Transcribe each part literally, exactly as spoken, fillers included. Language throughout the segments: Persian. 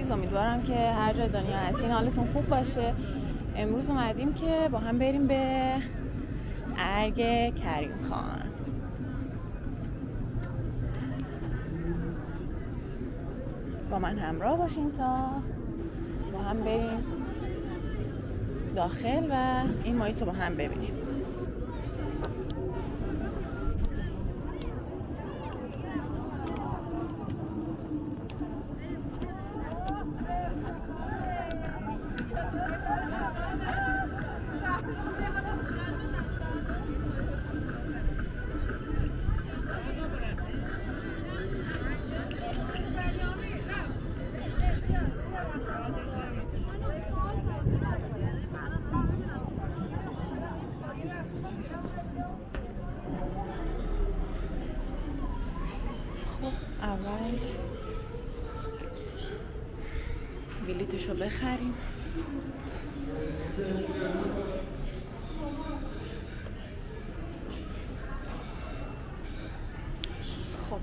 عزیز، امیدوارم که هر جای دنیا هستین حالتون خوب باشه. امروز اومدیم که با هم بریم به ارگ کریم خان. با من همراه باشین تا با هم بریم داخل و این محیط رو با هم ببینیم. اول بلیتش رو بخریم. خب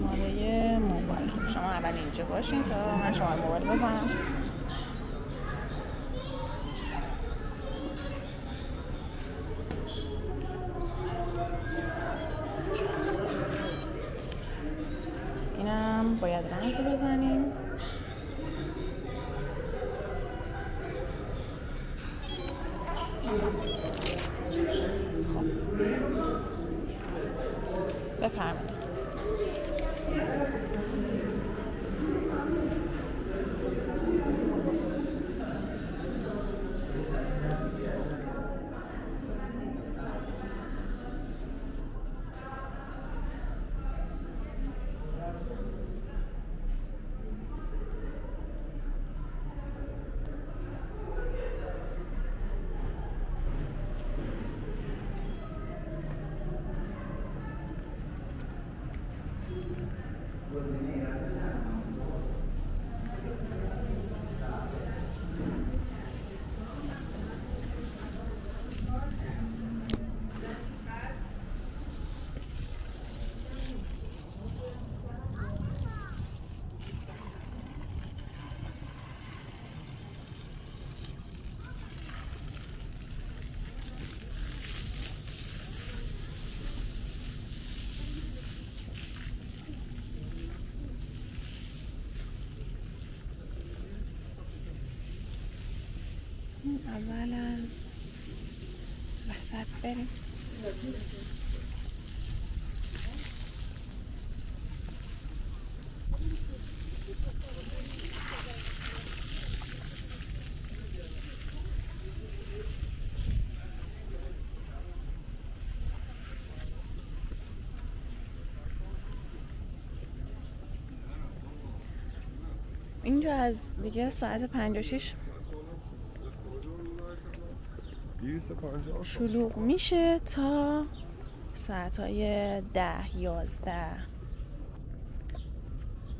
ماره موبایل، شما اول اینجا باشین تا من شما موبایل بزنم. باید رمز بزنیم. خب بفرمایید. اول از وسط بریم. اینجا از دیگه ساعت پنج و شیش شلوغ میشه تا ساعتهای ده یازده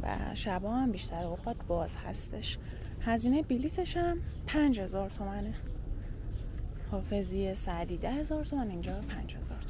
و شبا هم بیشتر اوقات باز هستش. هزینه بلیتش هم پنج هزار تومنه. حافظی سعدی ده هزار تومن، اینجا پنج هزار تومن.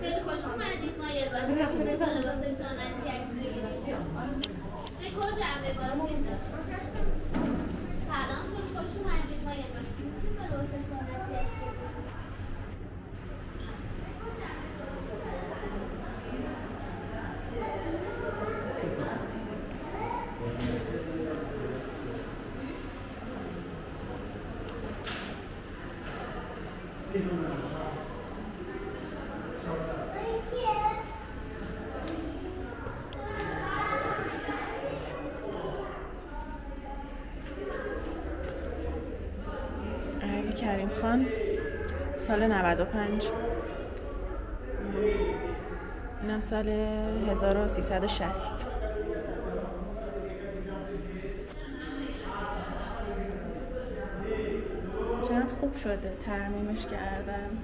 خیلی خوش اومدید ما یه باشید که تا لباس سنتی عکس بگیریم. دکور جمعه بازی داره. سلام، خیلی خوش اومدید ما یه باشید که تا لباس سنتی عکس بگیریم. ارگ کریم خان سال نود و پنج، اینم سال هزار و سیصد و شصت. چقدر خوب شده، ترمیمش کردم.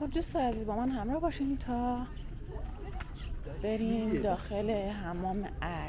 خب دوستان عزیز، با من همراه باشین تا بریم داخل حمام ارگ.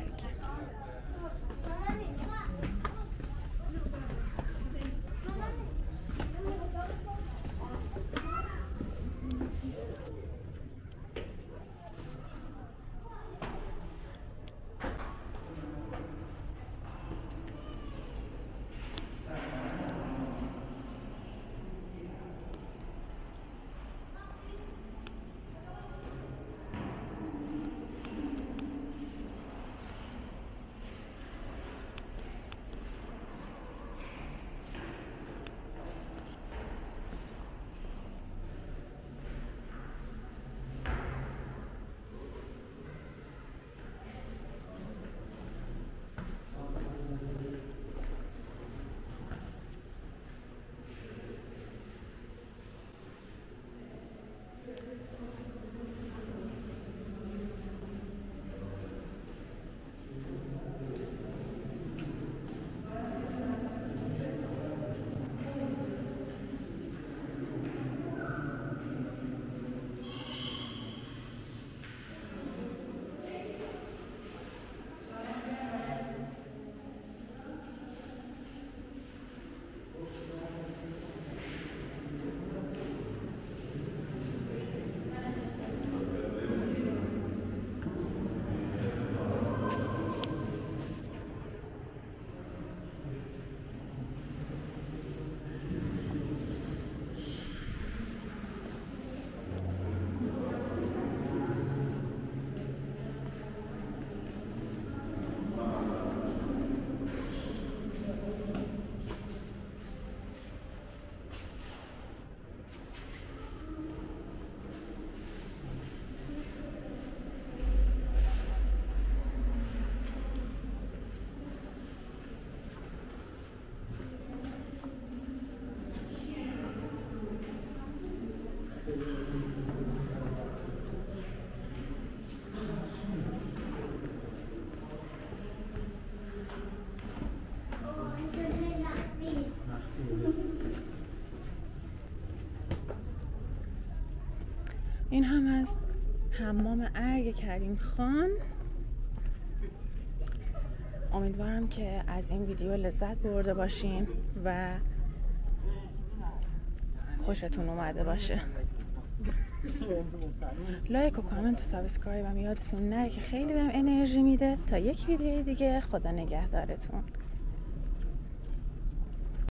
این هم از حمام ارگ کریم خان. امیدوارم که از این ویدیو لذت برده باشین و خوشتون اومده باشه. لایک و کامنت و سابسکرایب هم یادتون نره که خیلی بهم انرژی میده. تا یک ویدیو دیگه، خدا نگهدارتون.